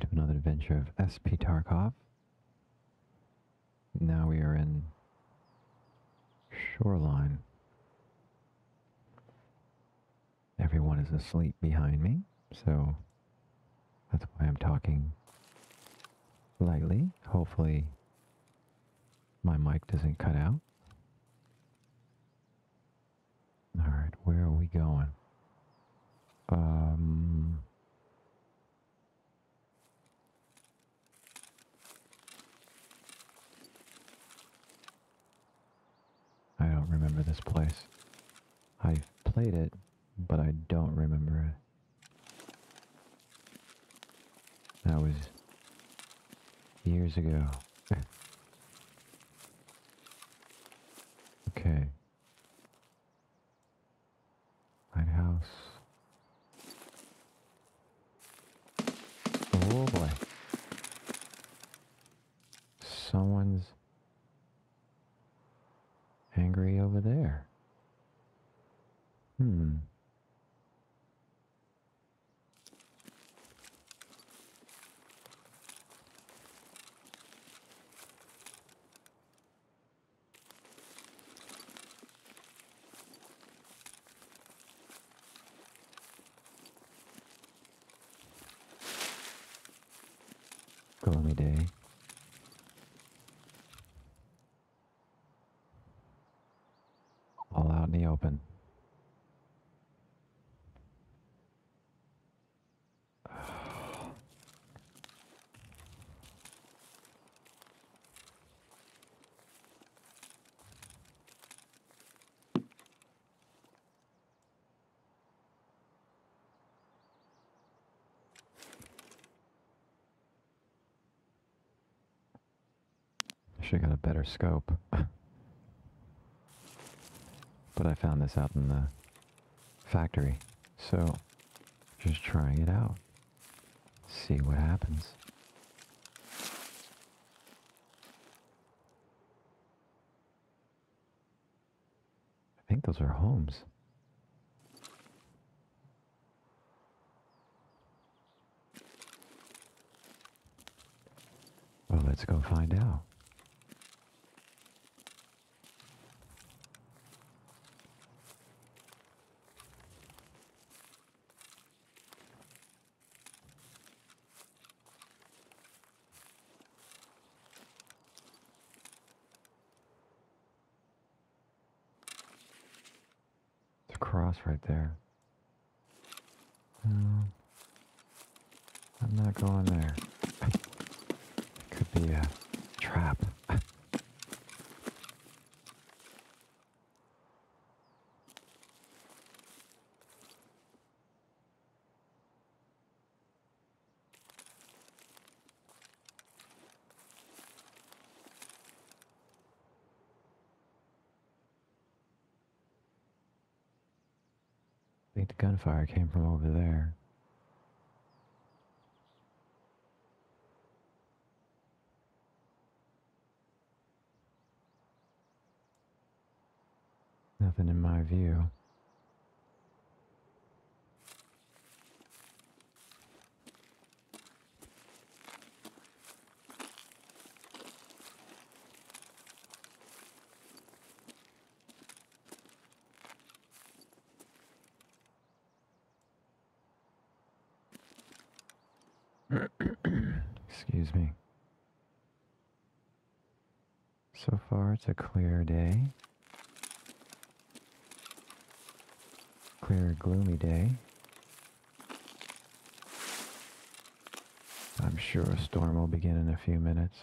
Welcome to another adventure of SP Tarkov. Now we are in Shoreline. Everyone is asleep behind me, so that's why I'm talking lightly. Hopefully my mic doesn't cut out. Alright, where are we going? I don't remember this place. I've played it, but I don't remember it. That was years ago. Okay. Lighthouse. Oh boy. Someone's angry over there. Gloomy day. All out in the open. Should have got a better scope. But I found this out in the factory, so just trying it out. See what happens. I think those are homes. Well, let's go find out. Cross right there. No, I'm not going there. It could be a trap. I think the gunfire came from over there. Nothing in my view. Excuse me. So far, it's a clear day. Clear, gloomy day. I'm sure a storm will begin in a few minutes.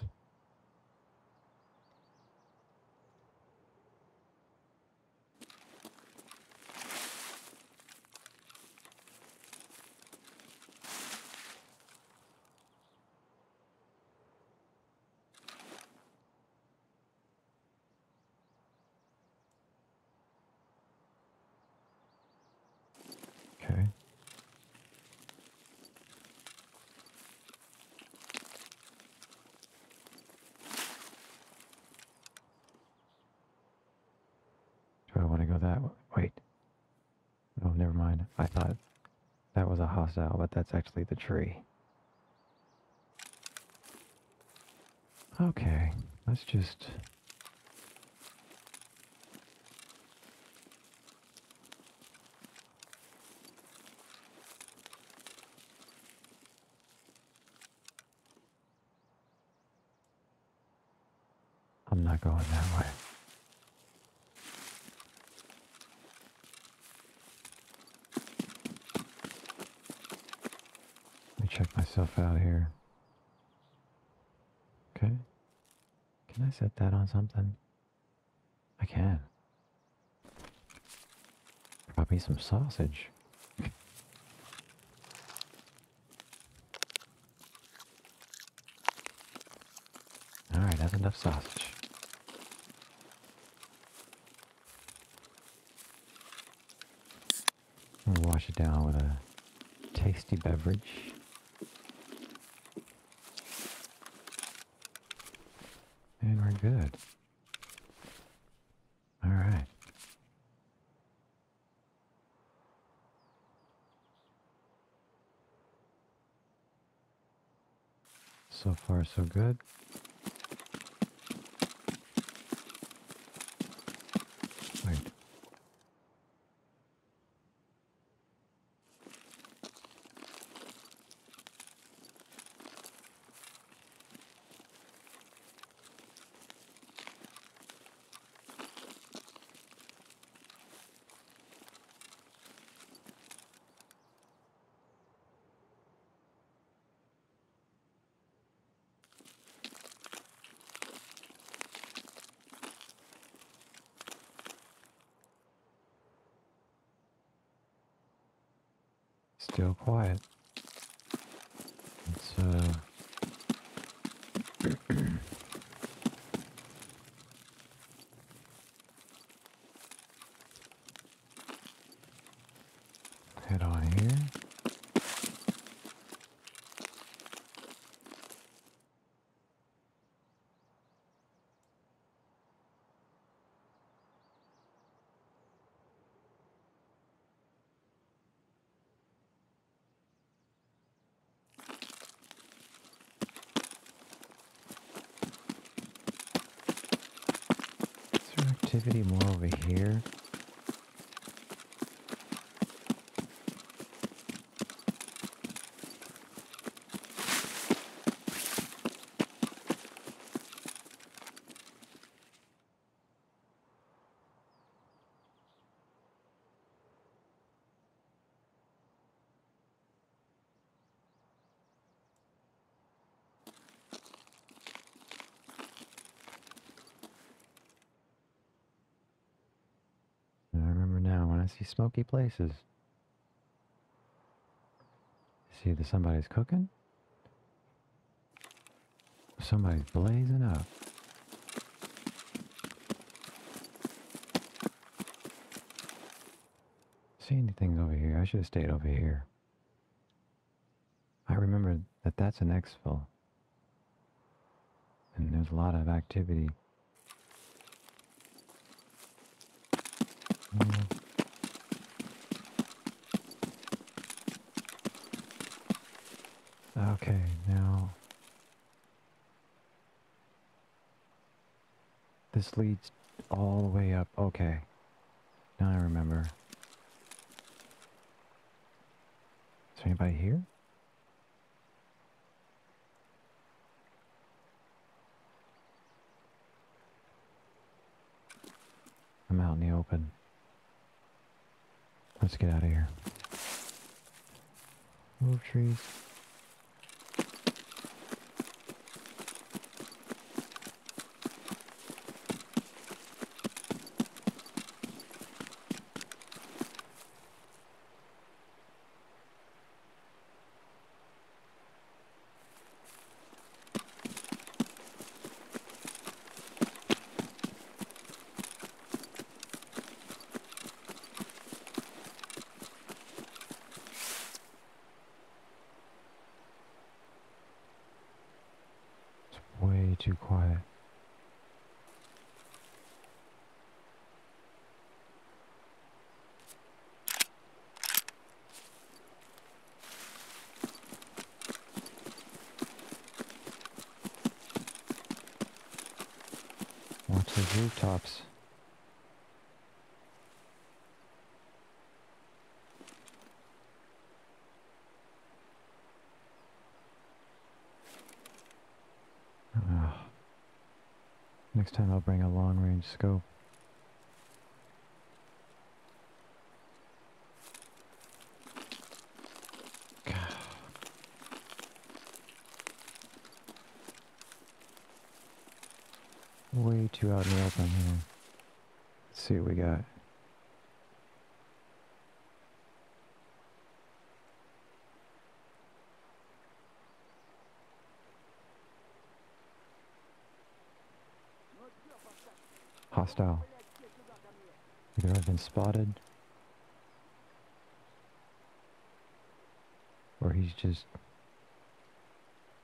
Do I want to go that way? Wait. Oh, never mind. I thought that was a hostile, but that's actually the tree. Okay, let's just... I'm not going that way. Let me check myself out here. Okay. Can I set that on something? I can. Got me some sausage. Alright, that's enough sausage. I'm gonna wash it down with a tasty beverage. And we're good. All right. So far, so good. Wait. Still quiet. It's head on here. Activity more over here. I see smoky places. See that somebody's cooking. Somebody's blazing up. See anything over here? I should have stayed over here. I remember that that's an exfil. And there's a lot of activity. Okay, now this leads all the way up. Okay, now I remember. Is there anybody here? I'm out in the open. Let's get out of here. Move trees. rooftops. Next time I'll bring a long-range scope. Way too out in the open here. Let's see what we got. Hostile. Either I've been spotted, or he's just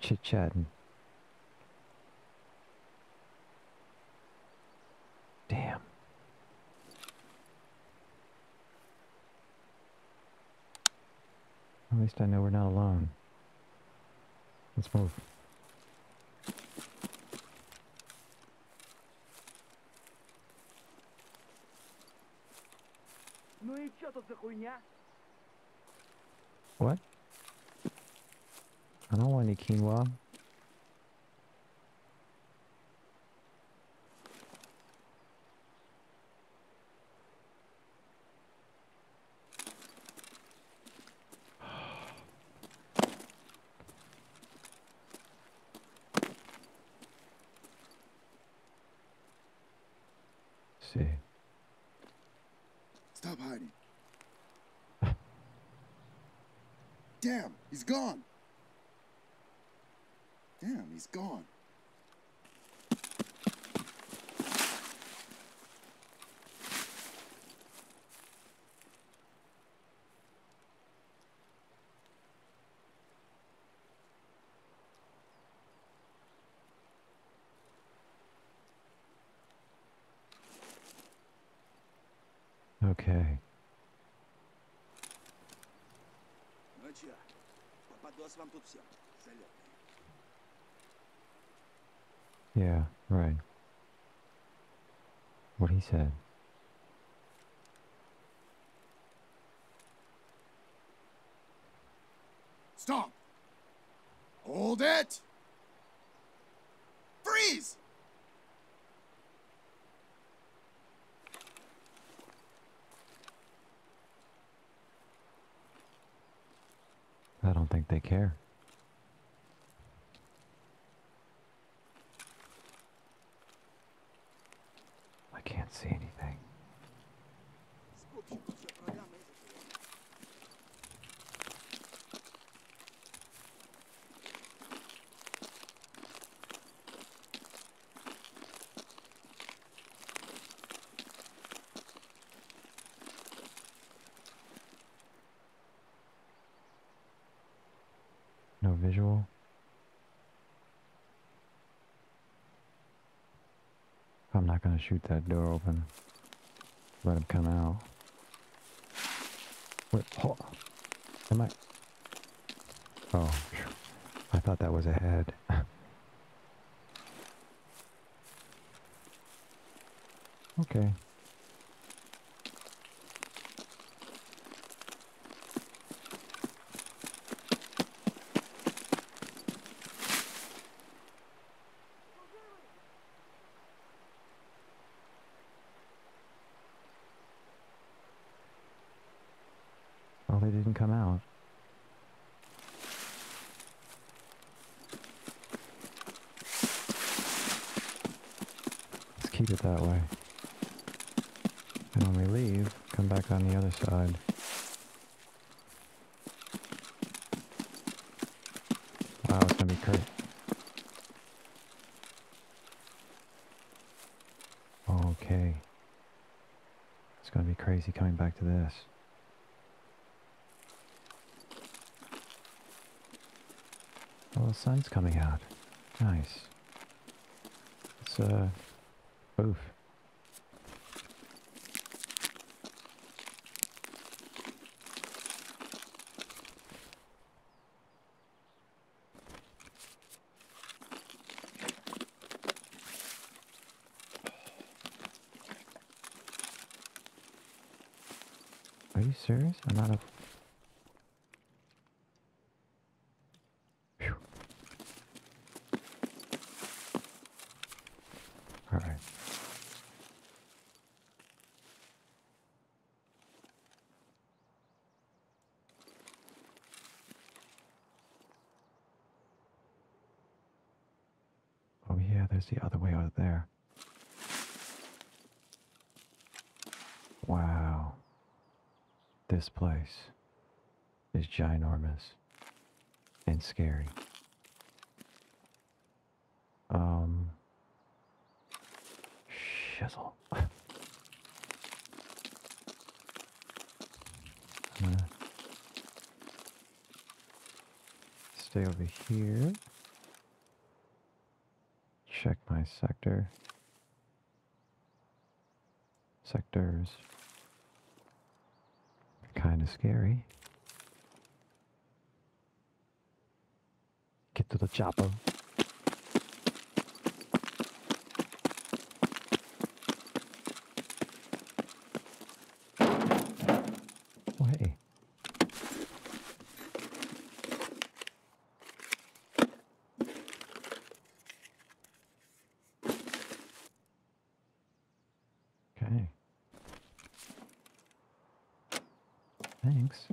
chit-chatting. Damn. At least I know we're not alone. Let's move. What? I don't want any quinoa. See. Stop hiding. Damn, he's gone. Damn, he's gone. Okay. Yeah, right. What he said. Stop! Hold it! Freeze! I don't think they care. I can't see anything. No visual. I'm not gonna shoot that door open. Let him come out. Wait, oh, am I? Oh, I thought that was a head. Okay. They didn't come out. Let's keep it that way. And when we leave, come back on the other side. Wow, it's gonna be crazy. Okay. It's gonna be crazy coming back to this. Well, the sun's coming out. Nice. It's oof. Are you serious? I'm out of... Phew. All right. Oh yeah, there's the other way over there. Wow. This place is ginormous and scary. Shizzle. I'm gonna stay over here. Check my sector. Sectors. Kind of scary. Get to the chopper. Oh, hey. Okay. Thanks.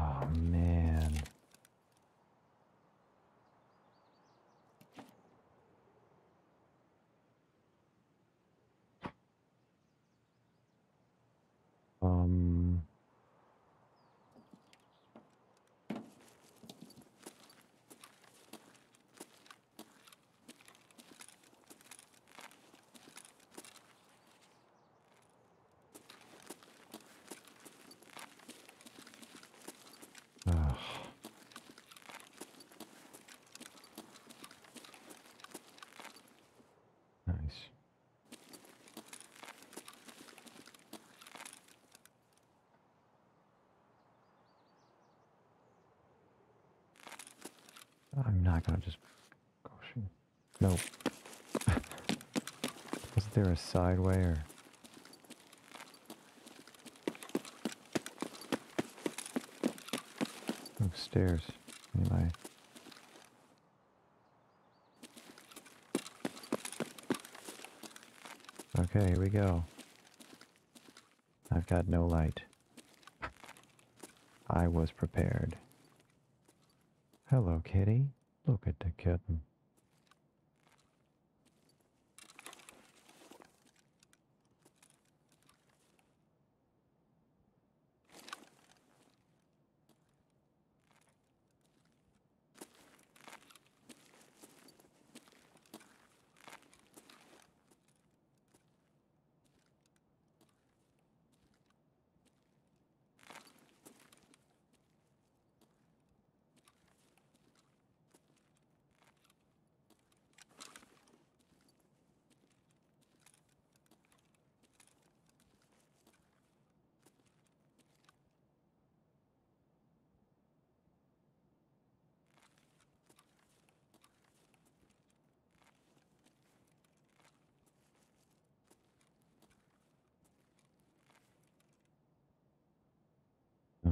Oh, man. I'm not gonna just go shoot. Nope. Is there a side way or? Upstairs, anyway. Okay, here we go. I've got no light. I was prepared. Hello, kitty. Look at the kitten.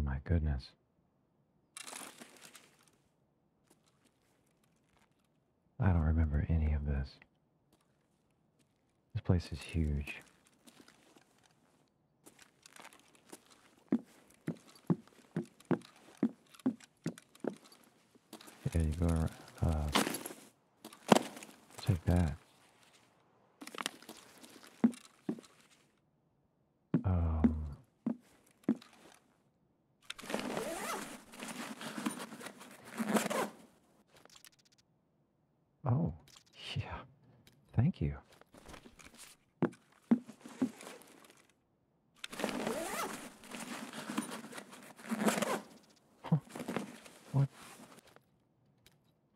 My goodness. I don't remember any of this. This place is huge. Yeah, you go around. Take that. Thank you. Huh. What?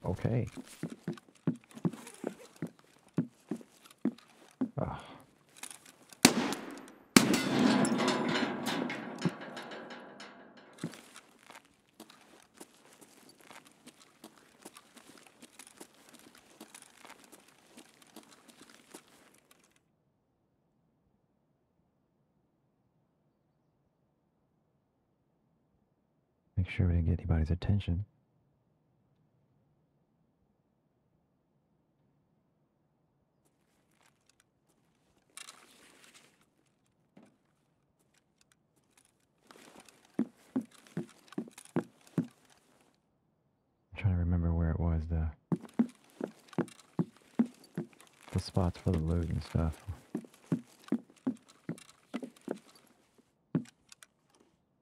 Okay. Oh. sure we didn't get anybody's attention. Spots for the loot and stuff.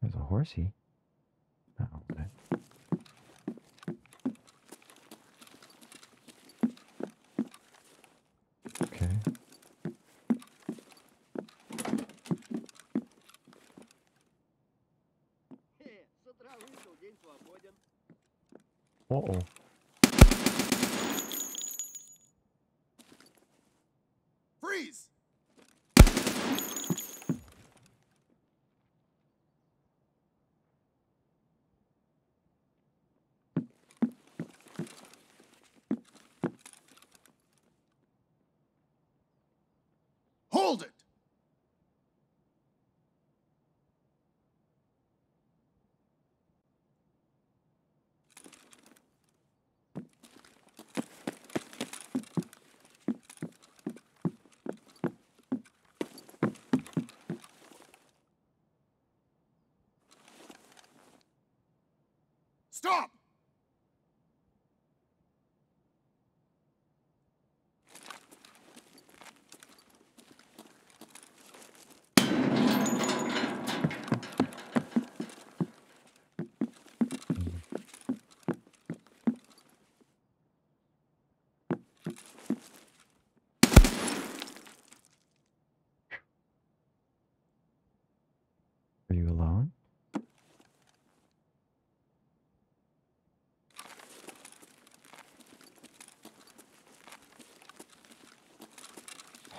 There's a horsey. Oh, okay. Okay. Uh-oh. Hold it! Stop!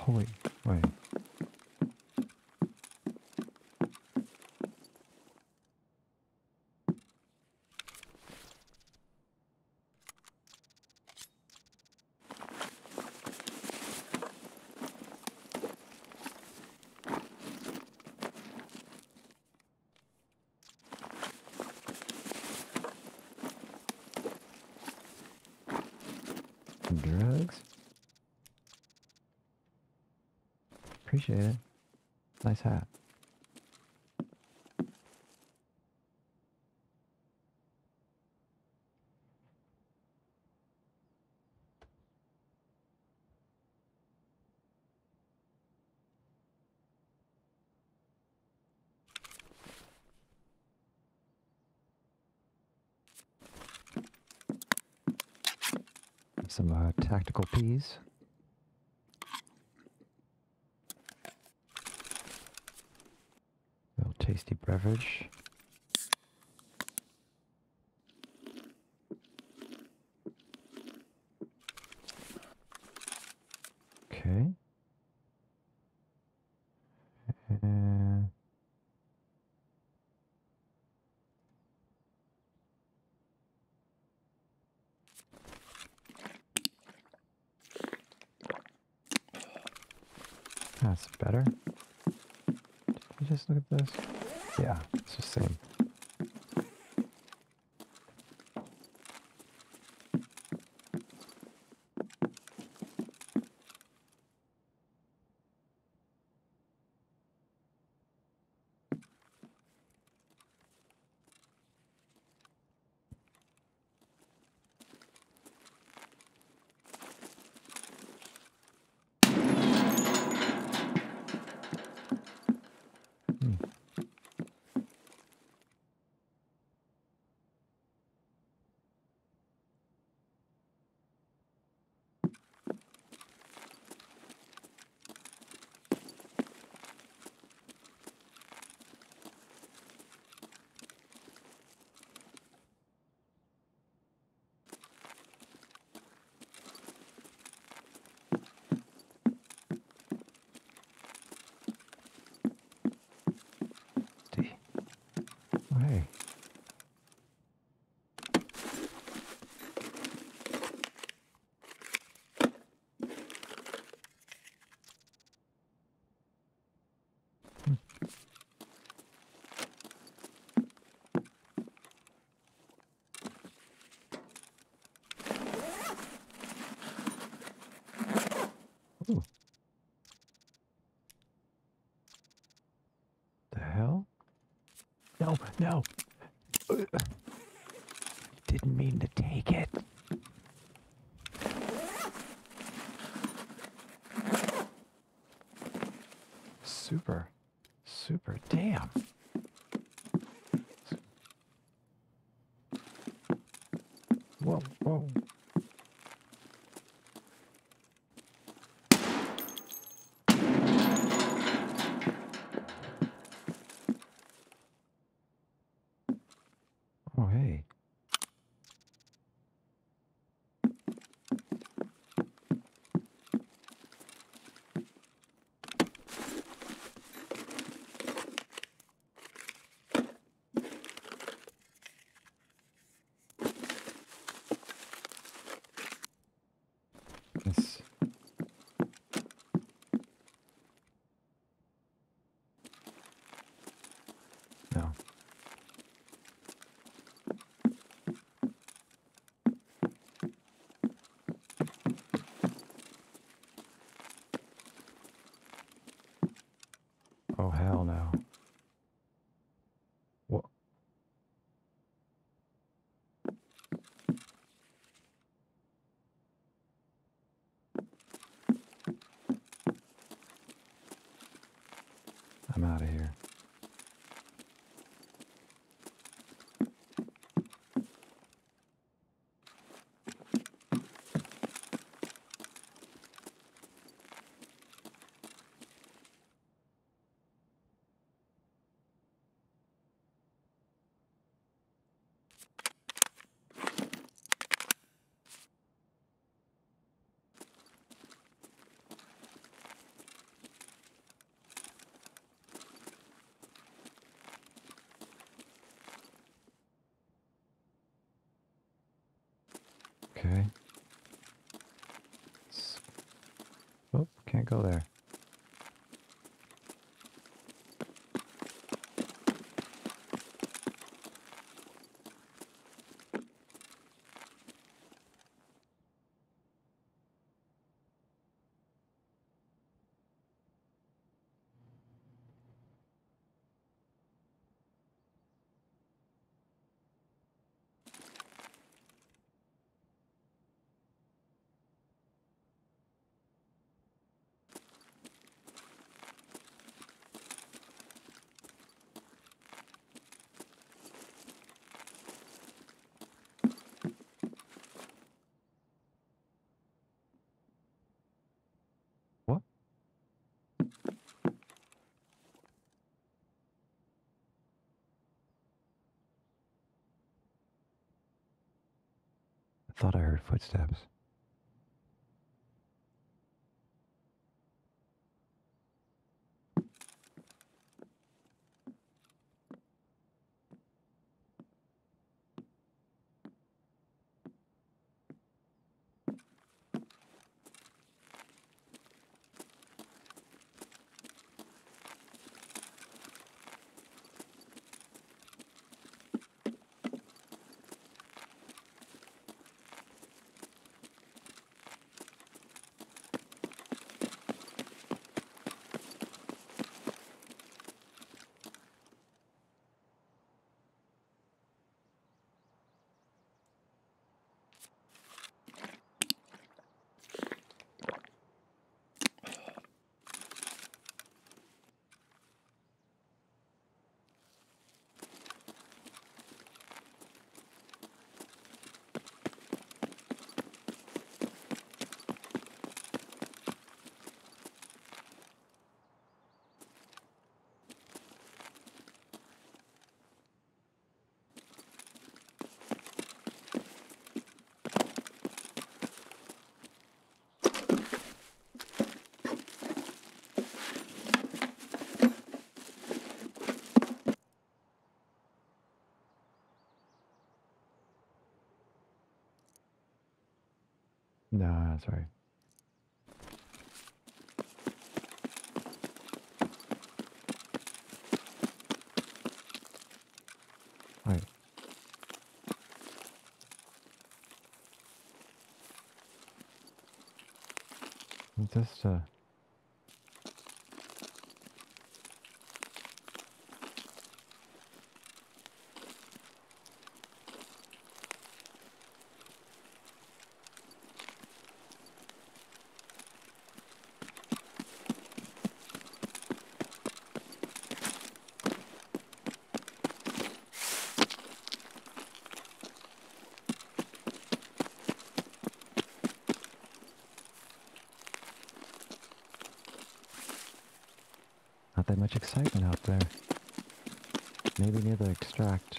Holy, wait. Drugs? Appreciate it. Nice hat. Some tactical peas. Tasty beverage. Okay. That's better. Just look at this. Yeah, it's the same. The hell? No, no. Didn't mean to take it. Super, super, damn. Whoa, whoa. No. Oh, hell no. What? I'm out of here. Okay. Oh, can't go there. I thought I heard footsteps. No, that's right. Wait. Just not that much excitement out there. Maybe near the extract.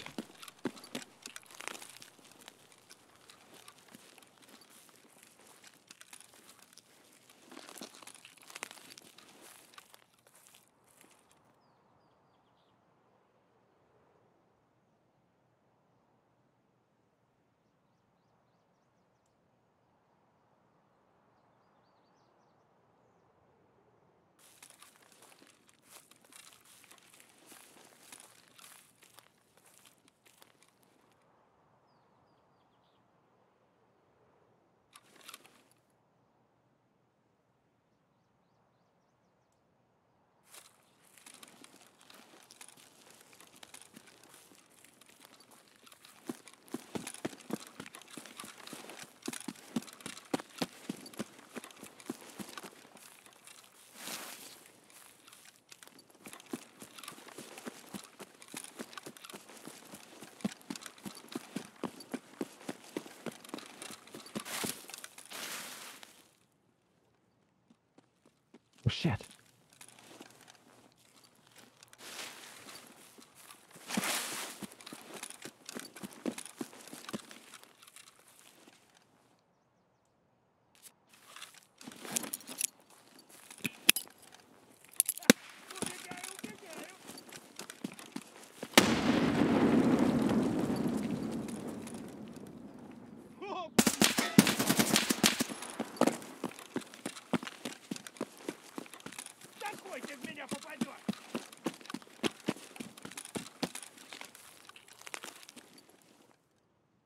Shit.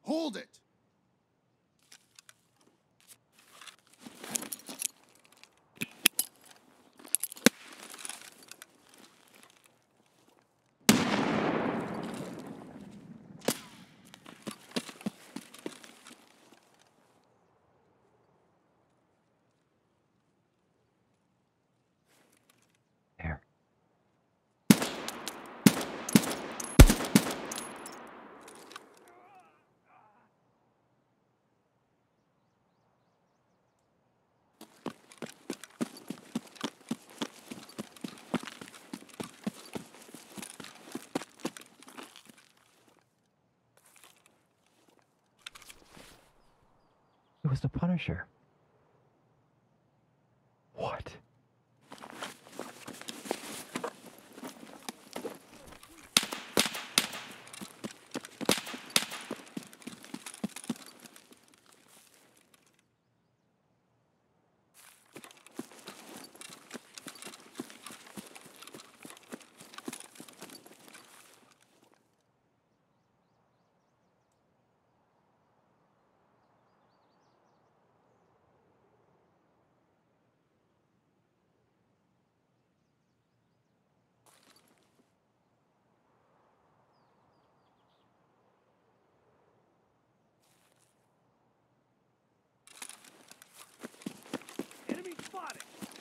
Hold it! Was the Punisher. What?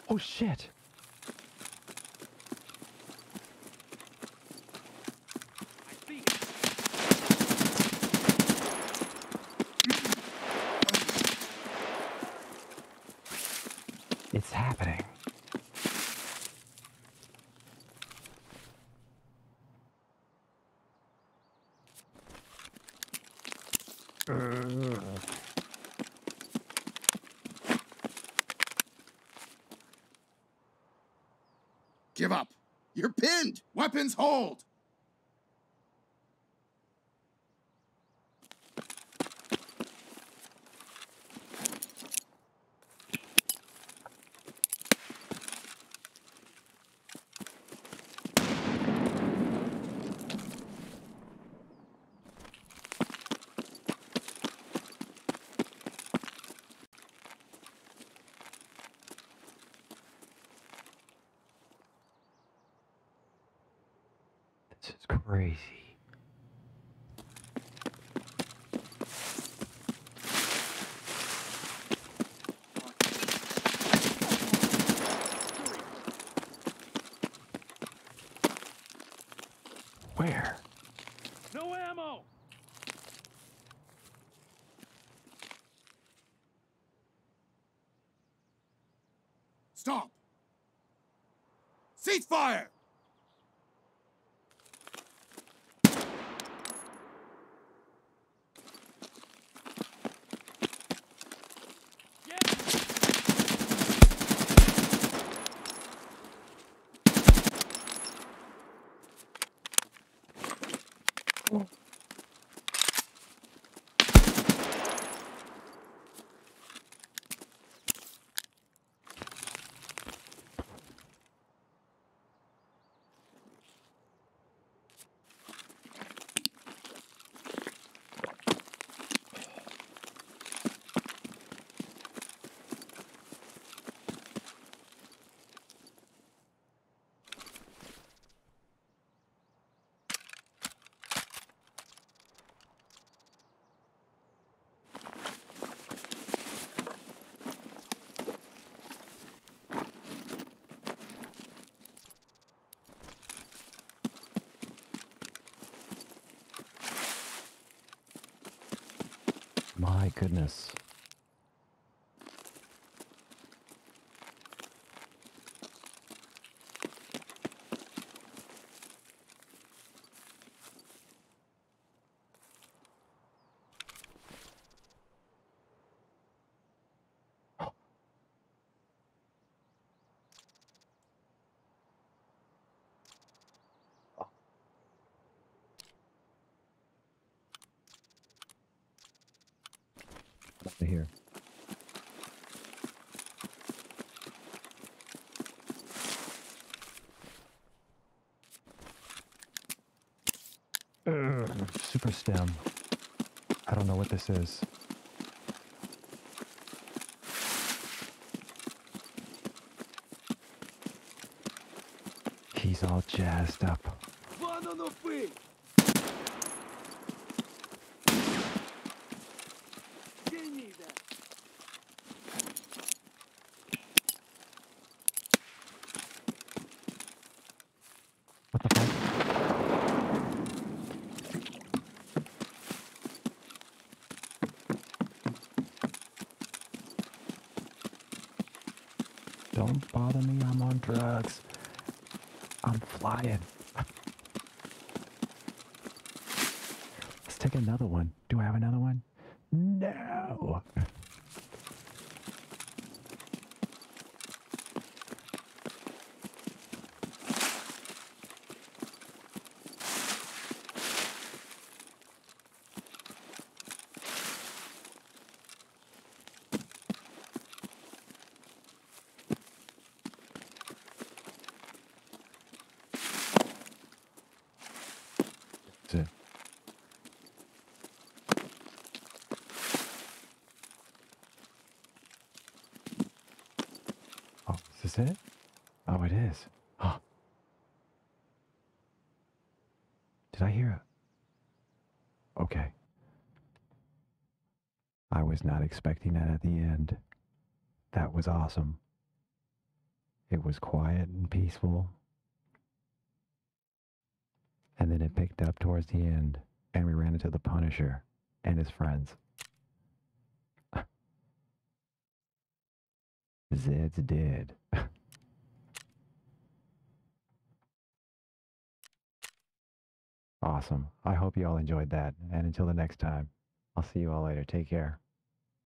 Oh shit! It's happening. Give up. You're pinned. Weapons hold. This is crazy. Where? No ammo. Stop. Ceasefire. My goodness. Here. Super stem. I don't know what this is. He's all jazzed up. Don't bother me, I'm on drugs. I'm flying. Let's take another one. Do I have another one? No! Is this it? Oh, it is. Huh. Did I hear it? Okay. I was not expecting that at the end. That was awesome. It was quiet and peaceful. And then it picked up towards the end, and we ran into the Punisher and his friends. Zed's dead. Awesome. I hope you all enjoyed that, and until the next time, I'll see you all later. Take care.